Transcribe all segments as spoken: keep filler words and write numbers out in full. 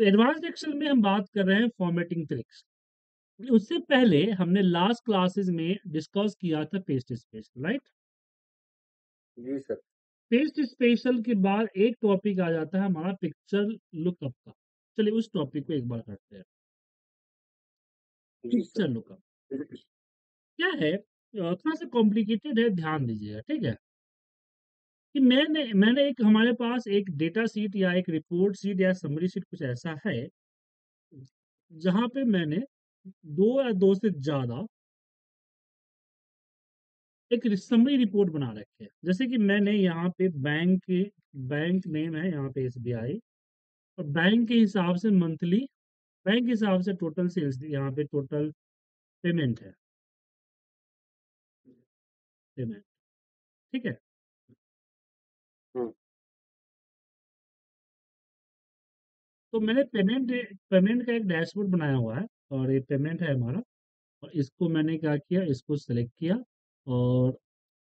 तो advanced Excel में हम बात कर रहे हैं फॉर्मेटिंग ट्रिक्स। उससे पहले हमने लास्ट क्लासेस में डिस्कस किया था पेस्ट स्पेशल, राइट जी सर। पेस्ट स्पेशल के बाद एक टॉपिक आ जाता है हमारा पिक्चर लुकअप का। चलिए उस टॉपिक को एक बार करते हैं। पिक्चर लुकअप क्या है, थोड़ा सा कॉम्प्लिकेटेड है, ध्यान दीजिएगा, ठीक है। कि मैंने मैंने एक हमारे पास एक डेटा सीट या एक रिपोर्ट सीट या समरी सीट कुछ ऐसा है जहां पे मैंने दो या दो से ज्यादा एक समरी रिपोर्ट बना रखी है। जैसे कि मैंने यहाँ पे बैंक के बैंक नेम है यहाँ पे एस बी आई, और बैंक के हिसाब से मंथली, बैंक के हिसाब से टोटल सेल्स, यहाँ पे टोटल पेमेंट है, पेमेंट, ठीक है। तो मैंने पेमेंट पेमेंट का एक डैशबोर्ड बनाया हुआ है और ये पेमेंट है हमारा, और इसको मैंने क्या किया, इसको सेलेक्ट किया और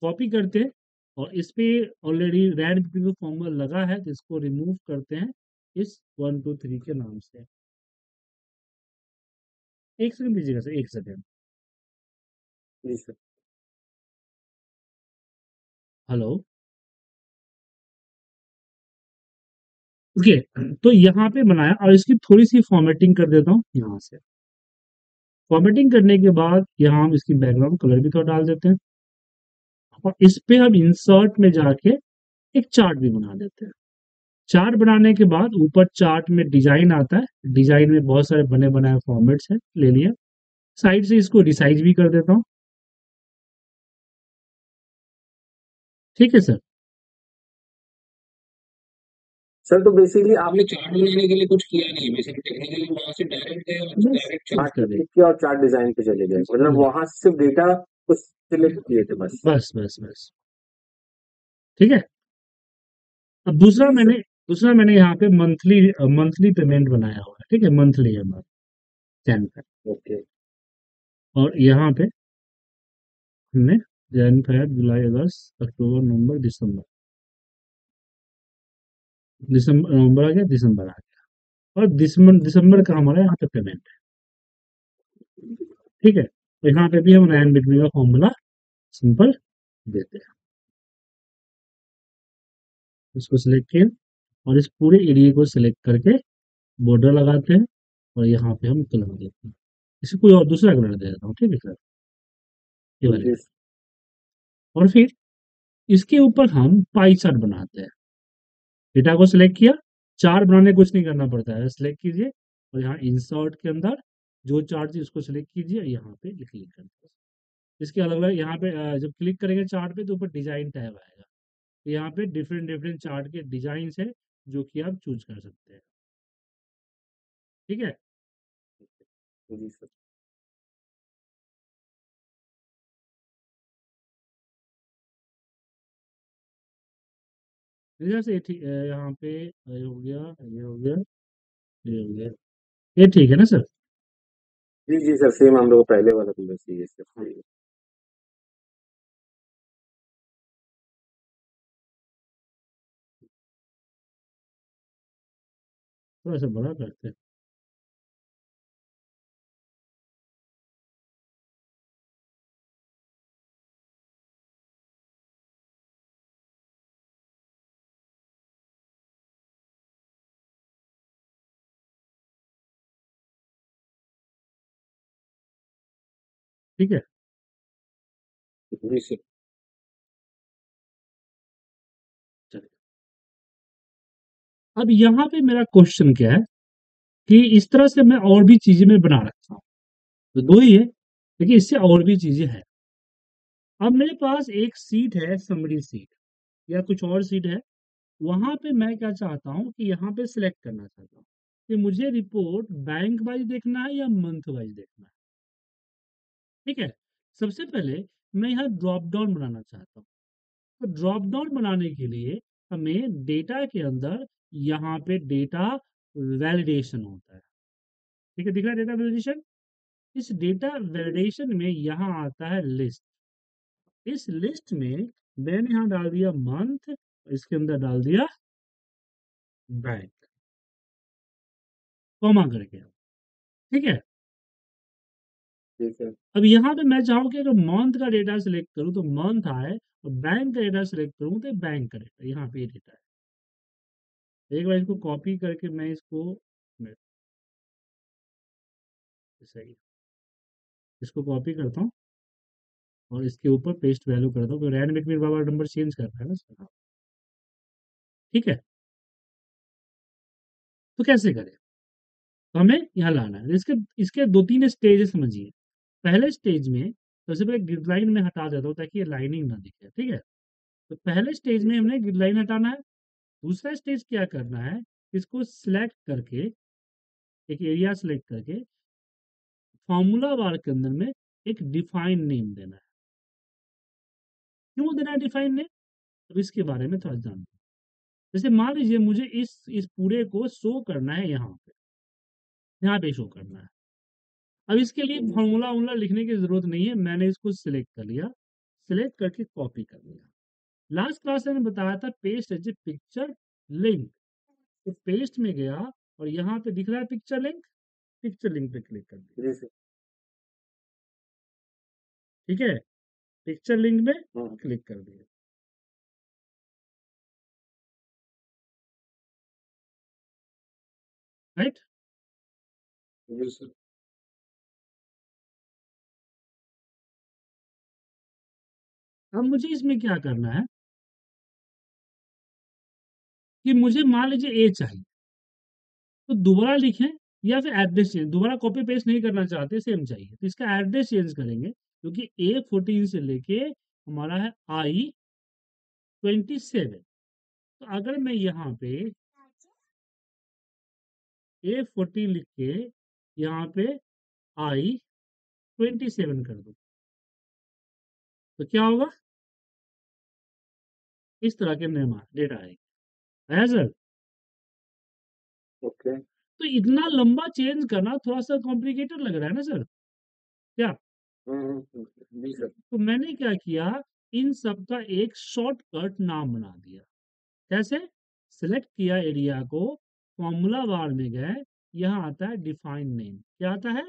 कॉपी करते हैं, और इस पर ऑलरेडी रैंड बीपी का फॉर्मूला लगा है तो इसको रिमूव करते हैं इस वन टू थ्री के नाम से। एक सेकंड दीजिएगा सर, एक सेकंड जी सर। Hello, okay. तो यहाँ पे बनाया और इसकी थोड़ी सी फॉर्मेटिंग कर देता हूँ। यहाँ से फॉर्मेटिंग करने के बाद यहाँ हम इसकी बैकग्राउंड कलर भी थोड़ा डाल देते हैं, और इस पे हम इंसर्ट में जाके एक चार्ट भी बना देते हैं। चार्ट बनाने के बाद ऊपर चार्ट में डिजाइन आता है, डिजाइन में बहुत सारे बने बनाए फॉर्मेट्स हैं, ले लिया। साइड से इसको रिसाइज भी कर देता हूँ, ठीक है सर। सर तो बेसिकली आपने चार्ट बनाने के लिए कुछ किया नहीं, बेसिकली टेक्निकली वहां से डायरेक्ट डायरेक्ट चार्ट किया और चार्ट डिजाइन पे चले गए, मतलब वहां से सिर्फ डेटा कुछ सिलेक्ट किए थे बस बस बस बस ठीक है। अब दूसरा मैंने दूसरा मैंने यहाँ पे मंथली मंथली पेमेंट बनाया हुआ है, ठीक है। मंथली है हमारा, ओके। और यहाँ पे हमने जैन फैब जुलाई अगस्त अक्टूबर नवम्बर दिसंबर दिसंबर नवंबर आ गया, दिसंबर आ गया, और दिसंबर दिसंबर का हमारा यहाँ पे पेमेंट है, ठीक है। तो यहाँ पे भी हम रैन बिटवी का फॉर्मूला सिंपल देते हैं, इसको सिलेक्ट किया और इस पूरे एरिया को सिलेक्ट करके बॉर्डर लगाते हैं, और यहाँ पे हम कलर देते हैं, इसे कोई और दूसरा कलर दे देता हूँ, ठीक है सर, ये। और फिर इसके ऊपर हम पाई चार्ट बनाते हैं। डेटा को सिलेक्ट किया, चार्ट बनाने कुछ नहीं करना पड़ता है, सिलेक्ट कीजिए और यहाँ इंसर्ट के अंदर जो चार्ट थी उसको सिलेक्ट कीजिए और यहाँ पे क्लिक कर दीजिए। इसके अलग अलग यहाँ पे जब क्लिक करेंगे चार्ट पे तो ऊपर डिजाइन टैब आएगा, तो यहाँ पे डिफरेंट डिफरेंट चार्ट के डिजाइन है जो कि आप चूज कर सकते हैं, ठीक है। जैसे ठीक है, यहाँ पे ये हो गया, ये हो गया, ये हो गया, ये ठीक है ना सर जी। जी सर, सेम हम लोग पहले वाला कलर चाहिए सर। थोड़ा सा बड़ा करते हैं, ठीक है जी सर। चलिए, अब यहाँ पे मेरा क्वेश्चन क्या है कि इस तरह से मैं और भी चीजें मैं बना रखता हूँ, तो दो ही है लेकिन इससे और भी चीजें हैं। अब मेरे पास एक सीट है समरी सीट या कुछ और सीट है, वहां पे मैं क्या चाहता हूँ कि यहाँ पे सिलेक्ट करना चाहता हूँ कि मुझे रिपोर्ट बैंक वाइज देखना है या मंथ वाइज देखना है, ठीक है। सबसे पहले मैं यहाँ ड्रॉप डाउन बनाना चाहता हूँ, तो ड्रॉप डाउन बनाने के लिए हमें डेटा के अंदर यहाँ पे डेटा वैलिडेशन होता है, ठीक है, दिख रहा है डेटा वैलिडेशन। इस डेटा वैलिडेशन में यहाँ आता है लिस्ट, इस लिस्ट में मैंने यहाँ डाल दिया मंथ, इसके अंदर डाल दिया बैंक, कॉमा करके आओ, ठीक है। ठीक है, अब यहाँ पे मैं चाहूँ कि अगर मंथ का डेटा सिलेक्ट करूँ तो मंथ आए, और बैंक का डेटा सिलेक्ट करूँ तो बैंक का डेटा, यहाँ पे ये डेटा है। एक बार इसको कॉपी करके मैं इसको सही इसको कॉपी करता हूँ और इसके ऊपर पेस्ट वैल्यू करता हूँ, तो रैंडम एक मिनट बाबा नंबर चेंज करना है ना, ठीक है। तो कैसे करें, तो हमें यहाँ लाना है। इसके इसके दो तीन स्टेज समझिए। पहले स्टेज में सबसे पहले ग्रिड लाइन में हटा देता हूँ ताकि ये लाइनिंग ना दिखे, ठीक है। तो पहले स्टेज में हमने ग्रिड लाइन हटाना है। दूसरा स्टेज क्या करना है, इसको सिलेक्ट करके एक एरिया सिलेक्ट करके फॉर्मूला बार के अंदर में एक डिफाइन नेम देना है। क्यों देना है डिफाइन नेम, तो इसके बारे में थोड़ा जानते हैं। जैसे मान लीजिए मुझे इस इस पूरे को शो करना है, यहाँ पे यहाँ पे शो करना है। अब इसके लिए फॉर्मूला उमला लिखने की जरूरत नहीं है, मैंने इसको सिलेक्ट कर लिया, सिलेक्ट करके कॉपी कर लिया। लास्ट क्लास में बताया था paste as a picture link, तो पेस्ट में गया और यहाँ पे दिख रहा है पिक्चर लिंक, पिक्चर लिंक पे क्लिक कर दिया, ठीक है। पिक्चर लिंक में क्लिक कर दिया, राइट। अब मुझे इसमें क्या करना है कि मुझे मान लीजिए ए चाहिए, तो दोबारा लिखें या फिर एड्रेस चेंज, दोबारा कॉपी पेस्ट नहीं करना चाहते, सेम चाहिए, तो इसका एड्रेस चेंज करेंगे, क्योंकि ए फोर्टीन से लेके हमारा है आई ट्वेंटी सेवन। तो अगर मैं यहाँ पे ए फोर्टीन लिख के यहाँ पे आई ट्वेंटी सेवन कर दो तो क्या होगा, इस तरह के निर्माण डेटा आएगा, है सर। Okay okay. तो इतना लंबा चेंज करना थोड़ा सा कॉम्प्लिकेटेड लग रहा है ना सर, क्या नहीं सर। तो मैंने क्या किया, इन सब का एक शॉर्टकट नाम बना दिया। कैसे, सिलेक्ट किया एरिया को, फॉर्मूला बार में गए, यहाँ आता है डिफाइन नेम, क्या आता है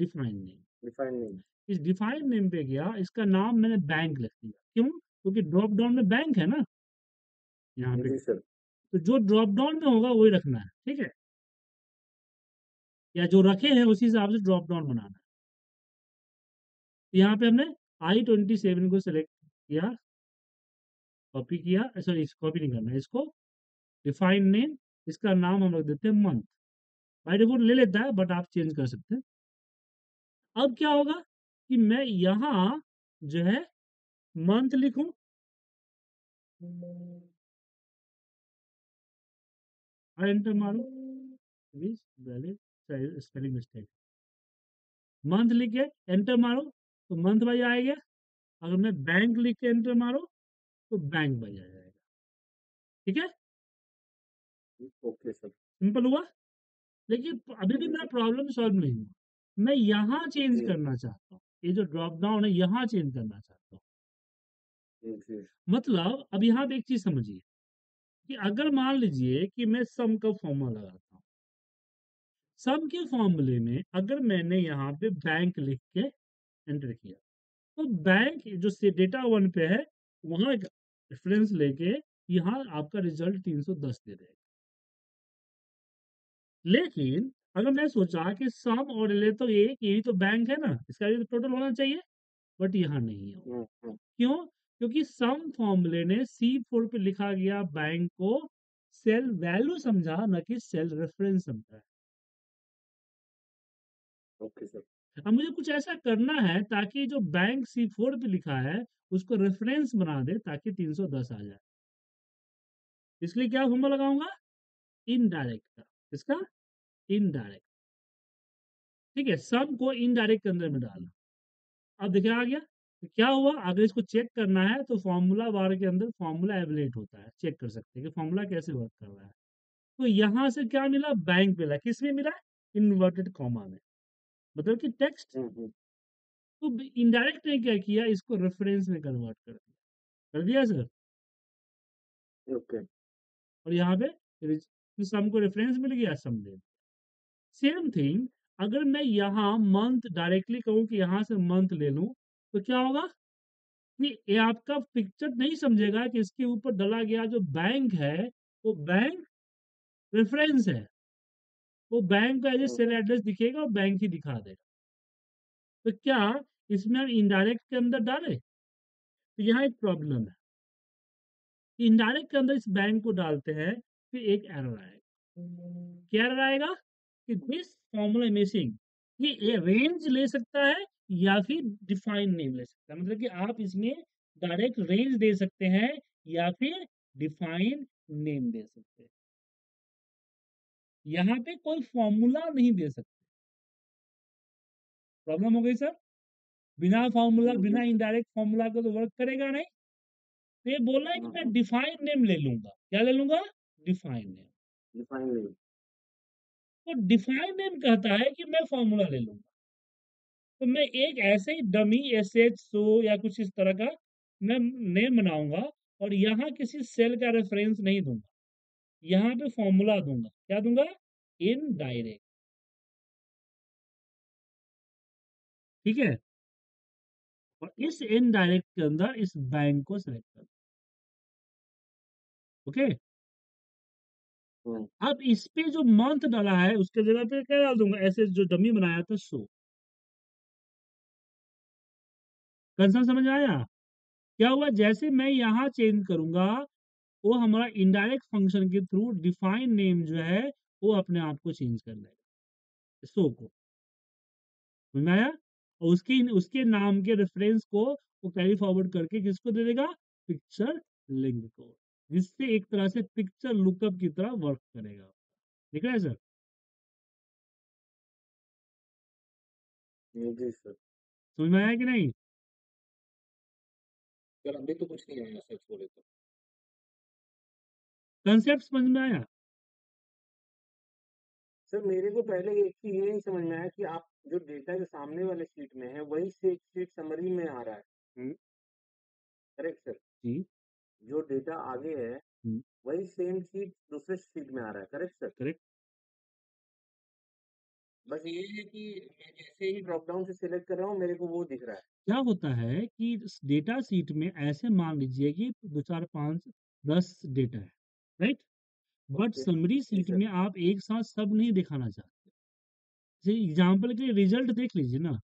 डिफाइन नेम, डिफाइन नेम। इस डिफाइन नेम पे गया, इसका नाम मैंने बैंक लिख दिया, क्यों, क्योंकि ड्रॉप डाउन में बैंक है ना यहाँ पे सर, तो जो ड्रॉप डाउन में होगा वही रखना है, ठीक है, या जो रखे हैं उसी हिसाब से ड्रॉप डाउन बनाना है। यहाँ पे हमने आई ट्वेंटी सेवन को सिलेक्ट किया, कॉपी किया, सॉरी कॉपी नहीं करना, इसको डिफाइन नेम, इसका नाम हम रख देते हैं मंथ, बाय डिफॉल्ट ले लेता है बट आप चेंज कर सकते हैं। अब क्या होगा कि मैं यहाँ जो है मंथ लिखूं, और एंटर मारूं, स्पेलिंग मिस्टेक, मंथ लिख के एंटर मारो तो मंथ बाई आएगा, अगर मैं बैंक लिख के एंटर मारो तो बैंक बाई आ जाएगा, ठीक है। ओके सर, सिंपल हुआ, लेकिन अभी भी मेरा प्रॉब्लम सॉल्व नहीं हुआ। मैं यहाँ चेंज करना चाहता हूँ, ये जो ड्रॉप डाउन है यहाँ चेंज करना चाहता हूँ। मतलब अब यहाँ पे एक चीज समझिए कि अगर मान लीजिए कि मैं सम का फॉर्मूला लगाता हूँ, सम के फॉर्मूले में अगर मैंने यहाँ पे बैंक लिख के एंटर किया तो बैंक जो डेटा वन पे है वहाँ रेफरेंस लेके यहाँ आपका रिजल्ट तीन सौ दस दे देगा। लेकिन अगर मैं सोचा कि सम और ले तो एक यही तो बैंक है ना, इसका भी टोटल होना चाहिए, बट यहाँ नहीं है, क्यों, क्योंकि सम फॉर्मूले ने सी फोर पे लिखा गया बैंक को सेल वैल्यू समझा, न कि सेल रेफरेंस समझा। ओके सर, अब मुझे कुछ ऐसा करना है ताकि जो बैंक सी फोर पे लिखा है उसको रेफरेंस बना दे ताकि तीन सौ दस आ जाए। इसलिए क्या फॉर्मूला लगाऊंगा, इनडायरेक्ट का, इसका इनडायरेक्ट, ठीक है, सम को इनडायरेक्ट के अंदर में डालना। अब देखिए आ गया, तो क्या हुआ, अगर इसको चेक करना है तो फॉर्मूला बार के अंदर फॉर्मूला एवेलेट होता है, चेक कर सकते हैं कि फॉर्मूला कैसे वर्क कर रहा है। तो यहाँ से क्या मिला, बैंक मिला, किसमें मिला, इन्वर्टेड कॉमा में, मतलब कि टेक्स्ट। तो इनडायरेक्ट ने क्या किया, इसको रेफरेंस में कन्वर्ट कर दिया, कर दिया सर। ओके, और यहाँ पे सम को रेफरेंस मिल गया, सम दे सेम थिंग, अगर मैं यहाँ मंथ डायरेक्टली कहूँ कि यहाँ से मंथ ले लूँ तो क्या होगा कि ये आपका पिक्चर नहीं समझेगा कि इसके ऊपर डाला गया जो बैंक है वो बैंक रेफरेंस है, वो बैंक का एज ए सेल एड्रेस दिखेगा और बैंक ही दिखा देगा। तो क्या इसमें हम इनडायरेक्ट के अंदर डालें? तो यहाँ एक प्रॉब्लम है, इनडायरेक्ट के अंदर इस बैंक को डालते हैं फिर एक एरर आएगा। क्या एरर आएगा कि दिस फॉर्मूला मिसिंग, ये रेंज ले सकता है या फिर डिफाइन नेम ले सकता है, मतलब कि आप इसमें डायरेक्ट रेंज दे सकते हैं या फिर डिफाइन नेम दे सकते हैं, यहाँ पे कोई फॉर्मूला नहीं दे सकते। प्रॉब्लम हो गई सर, बिना फॉर्मूला बिना इनडायरेक्ट फॉर्मूला का तो वर्क करेगा नहीं। तो ये बोला है कि मैं डिफाइन नेम ले लूंगा, क्या ले लूंगा? Define name. डिफाइन नेम तो डिफाइन नेम कहता है कि मैं फॉर्मूला ले लूंगा, तो मैं एक ऐसे ही डमी एस एच सो या कुछ इस तरह का मैं नेम बनाऊंगा और यहाँ किसी सेल का रेफरेंस नहीं दूंगा, यहाँ पे फॉर्मूला दूंगा। क्या दूंगा? इनडायरेक्ट। ठीक है, और इस इनडायरेक्ट के अंदर इस बैंक को सेलेक्ट कर। ओके, अब इस पे जो मंथ डाला है उसके जगह पे क्या डाल दूंगा? ऐसे जो डमी बनाया था सो। कंसर्न समझ आया? क्या हुआ, जैसे मैं यहाँ चेंज करूंगा वो हमारा इनडायरेक्ट फंक्शन के थ्रू डिफाइन नेम जो है वो अपने आप को चेंज कर लेगा, सो को समझ में आया, और उसके उसके नाम के रेफरेंस को वो कैरी फॉरवर्ड करके किसको दे देगा? पिक्चर लिंक को, जिससे एक तरह से पिक्चर लुकअप की तरह वर्क करेगा। ठीक है सर, जी सर समझ में आया कि नहीं सर? अभी तो कुछ नहीं आया सच बोले तो। कंसेप्ट समझ में आया सर? मेरे को पहले एक चीज ये नहीं समझ में आया कि आप जो डेटा जो सामने वाले शीट में है वही से शीट समरी में आ रहा है, करेक्ट सर? जी, जो डेटा आगे है वही सेम शीट दूसरे शीट में आ रहा है, करेक्ट सर? करेक्ट। बस ये है कि मैं जैसे ही ड्रॉप डाउन से सिलेक्ट कर रहा हूँ मेरे को वो दिख रहा है। क्या होता है कि डेटा शीट में ऐसे मान लीजिए कि दो चार पाँच दस डेटा है, राइट, बट समरी शीट में आप एक साथ सब नहीं दिखाना चाहते। जैसे एग्जाम्पल के लिए रिजल्ट देख लीजिए ना,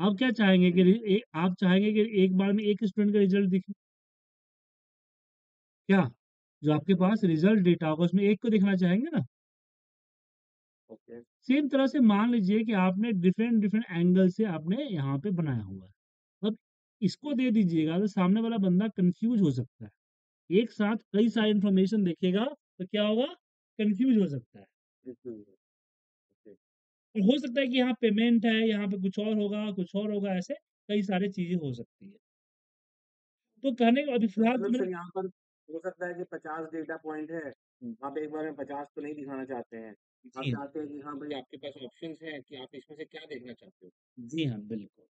आप क्या चाहेंगे कि ए, आप चाहेंगे कि एक बार में एक स्टूडेंट का रिजल्ट दिखे क्या? जो आपके पास रिजल्ट डेटा होगा उसमें एक को दिखना चाहेंगे ना। ओके, सेम तरह से मान लीजिए कि आपने डिफरेंट डिफरेंट एंगल से आपने यहाँ पे बनाया हुआ है, अब इसको दे दीजिएगा तो सामने वाला बंदा कंफ्यूज हो सकता है, एक साथ कई सारी इंफॉर्मेशन देखेगा तो क्या होगा? कंफ्यूज हो सकता है। okay. हो सकता है कि यहाँ पेमेंट है, यहाँ पे कुछ और होगा, कुछ और होगा, ऐसे कई सारे चीजें हो सकती है। तो कहने का अभी फिलहाल तो यहाँ पर हो सकता है कि पचास डेटा पॉइंट है, आप एक बार में पचास तो नहीं दिखाना चाहते हैं, आप चाहते हैं कि हाँ भाई आपके पास ऑप्शन है कि आप इसमें से क्या देखना चाहते हो। जी हाँ बिल्कुल,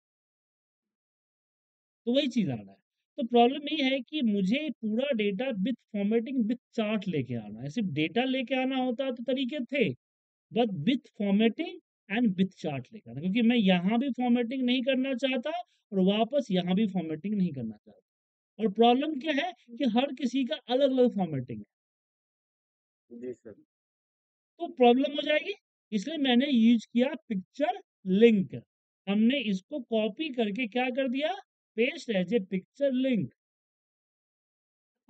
तो वही चीज आ रहा है। तो प्रॉब्लम ये है कि मुझे पूरा data with formatting with chart लेके आना है, सिर्फ डेटा लेके आना होता तो तरीके थे, but with formatting and with chart लेके आना, क्योंकि मैं यहाँ भी फॉर्मेटिंग नहीं करना चाहता और वापस यहाँ भी फॉर्मेटिंग नहीं करना चाहता। और प्रॉब्लम क्या है कि हर किसी का अलग अलग फॉर्मेटिंग है। जी सर, तो प्रॉब्लम हो जाएगी, इसलिए मैंने यूज किया पिक्चर लिंक। हमने इसको कॉपी करके क्या कर दिया? Paste as a picture link.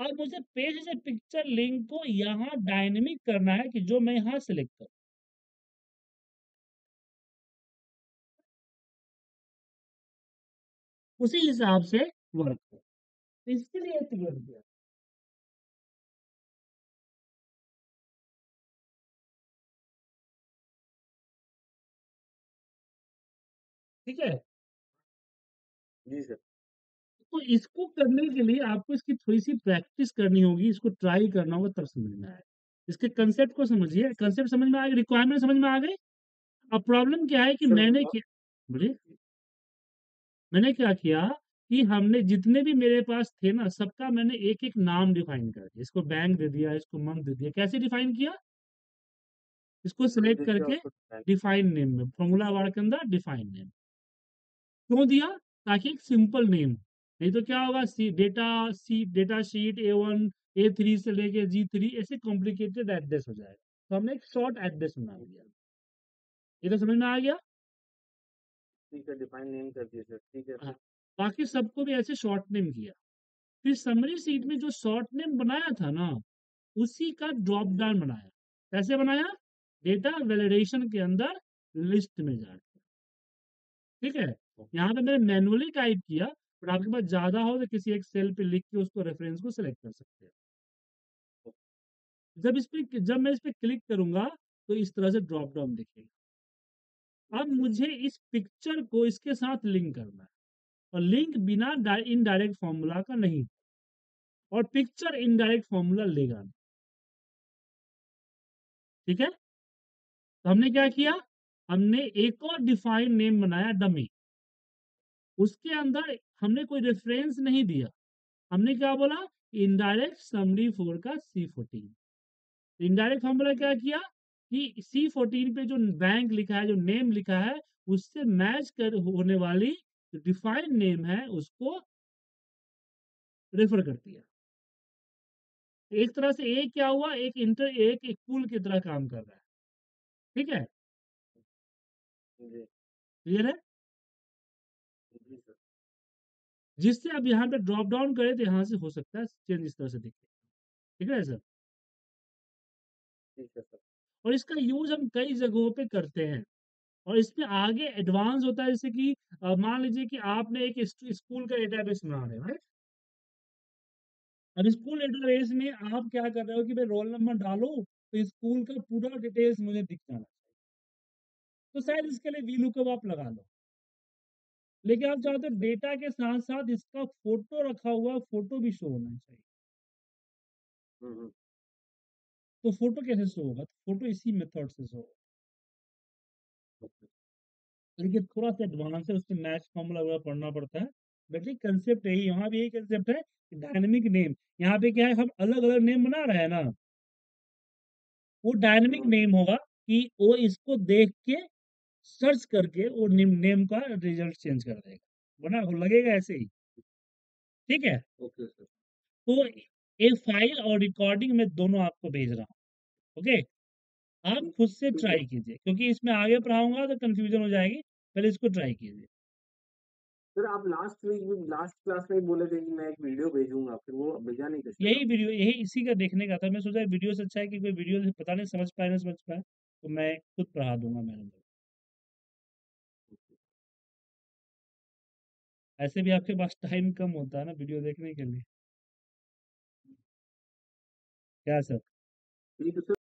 अब मुझे paste as a picture link को यहाँ डायनेमिक करना है कि जो मैं यहाँ सेलेक्ट करूँ। उसी हिसाब से वर्क करो, इसके लिए ट्रिगर दिया। ठीक है जी सर, तो इसको करने के लिए आपको इसकी थोड़ी सी प्रैक्टिस करनी होगी, इसको ट्राई करना होगा तब समझ में आएगा। इसके कंसेप्ट को समझिए, कंसेप्ट समझ में आ गए, रिक्वायरमेंट समझ में आ गई। अब प्रॉब्लम क्या है कि मैंने किया बोले मैंने क्या किया कि हमने जितने भी मेरे पास थे ना सबका मैंने एक एक नाम डिफाइन कर दिया। इसको बैंक दे दिया, इसको मंथ दे दिया। कैसे डिफाइन किया? इसको सिलेक्ट करके डिफाइन नेम में, फॉर्मूला बार के अंदर डिफाइन नेम क्यों दिया? ताकि एक सिंपल नेम, नहीं तो क्या होगा see data see data sheet A one A three से लेके जी थ्री ऐसे कॉम्प्लिकेटेड एड्रेस हो जाएगा। तो हमने एक शॉर्ट एड्रेस बना दिया। ये तो समझ में आ गया? ठीक है, डिफाइन नेम कर दिया सर। ठीक है, हाँ, बाकी सबको भी ऐसे शॉर्ट नेम किया। फिर समरी सीट में जो शॉर्ट नेम बनाया था ना, उसी का ड्रॉप डाउन बनाया। कैसे बनाया? डेटा वैलिडेशन के अंदर लिस्ट में जाकर। ठीक है, यहाँ पे मैंने मैनुअली टाइप किया, बट आपके पास ज्यादा हो तो किसी एक सेल पे लिख के उसको रेफरेंस को सिलेक्ट कर सकते हैं। जब इस पे जब मैं इस पे क्लिक करूंगा तो इस तरह से ड्रॉप डाउन दिखेगा। अब मुझे इस पिक्चर को इसके साथ लिंक करना है, और लिंक बिना इनडायरेक्ट फॉर्मूला का नहीं, और पिक्चर इनडायरेक्ट फॉर्मूला लेगा। ठीक है, तो हमने क्या किया? हमने एक और डिफाइन नेम बनाया डमी। उसके अंदर हमने कोई रेफरेंस नहीं दिया। हमने क्या बोला? इनडायरेक्ट समरी फोर का सी फोर्टीन। इनडायरेक्ट फॉर्मूला क्या किया कि सी फोर्टीन पे जो बैंक लिखा है, जो नेम लिखा है, उससे मैच कर होने वाली डिफाइन नेम है उसको रेफर कर दिया। एक तरह से एक क्या हुआ, एक इंटर एक एक पुल की तरह काम कर रहा है। ठीक है, क्लियर है? जिससे अब यहाँ पे ड्रॉप डाउन करें तो यहाँ से हो सकता है चेंज इस तरह से दिखे। ठीक है सर? ठीक है सर। और इसका यूज हम कई जगहों पे करते हैं, और इसमें आगे एडवांस होता है। जैसे कि मान लीजिए कि आपने एक स्कूल का डेटाबेस बना रहे हो, और स्कूल डेटाबेस में आप क्या कर रहे हो कि भाई रोल नंबर डालो तो स्कूल का पूरा डिटेल्स मुझे दिख जाना चाहिए। तो शायद इसके लिए वी लुकअप आप लगा लो, लेकिन आप चाहते हो डेटा के साथ साथ इसका फोटो रखा हुआ, फोटो भी शो होना चाहिए। तो फोटो कैसे शो होगा? तो फोटो इसी मेथड से शो होगा। थोड़ा सा एडवांस है, उसमें मैच फॉर्मूला पढ़ना पड़ता है, बट कंसेप्ट यही, यहाँ भी यही कंसेप्ट है कि डायनेमिक नेम। यहाँ पे क्या है, हम अलग अलग नेम बना रहे हैं ना, वो डायनेमिक नेम होगा कि वो इसको देख के सर्च करके वो नेम नेम का रिजल्ट चेंज कर देगा, बना लगेगा ऐसे ही। ठीक है, ओके सर। तो एक फाइल और रिकॉर्डिंग में दोनों आपको भेज रहा हूँ। ओके, आप खुद से ट्राई कीजिए, क्योंकि इसमें आगे पढ़ाऊंगा तो कंफ्यूजन हो जाएगी। पहले इसको ट्राई कीजिए। सर आप लास्ट वीक लास्ट क्लास में बोले थे कि मैं एक वीडियो भेजूंगा, फिर वो भेजा नहीं था। यही वीडियो, यही इसी का देखने का था। मैं सोचा वीडियो से अच्छा है कि कोई वीडियो से पता नहीं समझ पाए ना समझ पाए तो मैं खुद पढ़ा दूंगा मैडम। ऐसे भी आपके पास टाइम कम होता है ना वीडियो देखने के लिए। क्या सर?